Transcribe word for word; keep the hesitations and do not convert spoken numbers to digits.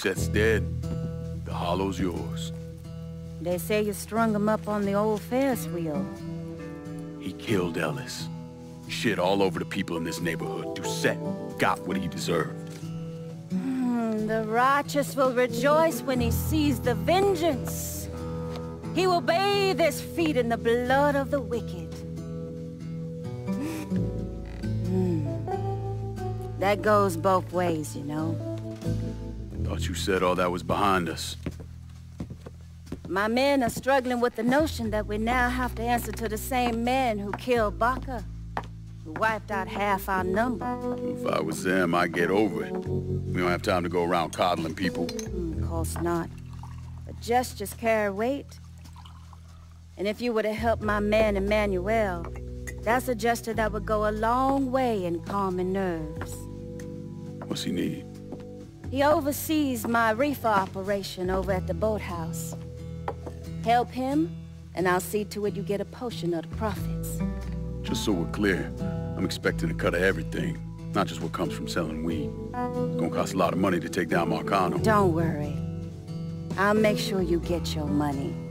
Doucette's dead, the hollow's yours. They say you strung him up on the old Ferris wheel. He killed Ellis. Shit all over the people in this neighborhood. Doucette got what he deserved. Mm, the righteous will rejoice when he sees the vengeance. He will bathe his feet in the blood of the wicked. Mm. That goes both ways, you know. Thought you said all that was behind us. My men are struggling with the notion that we now have to answer to the same man who killed Baca, who wiped out half our number. If I was them, I'd get over it. We don't have time to go around coddling people. Mm, of course not. But gestures carry weight. And if you were to help my man Emmanuel, that's a gesture that would go a long way in calming nerves. What's he need? He oversees my reefer operation over at the boathouse. Help him, and I'll see to it you get a portion of the profits. Just so we're clear, I'm expecting a cut of everything, not just what comes from selling weed. It's gonna cost a lot of money to take down Marcano. Don't worry. I'll make sure you get your money.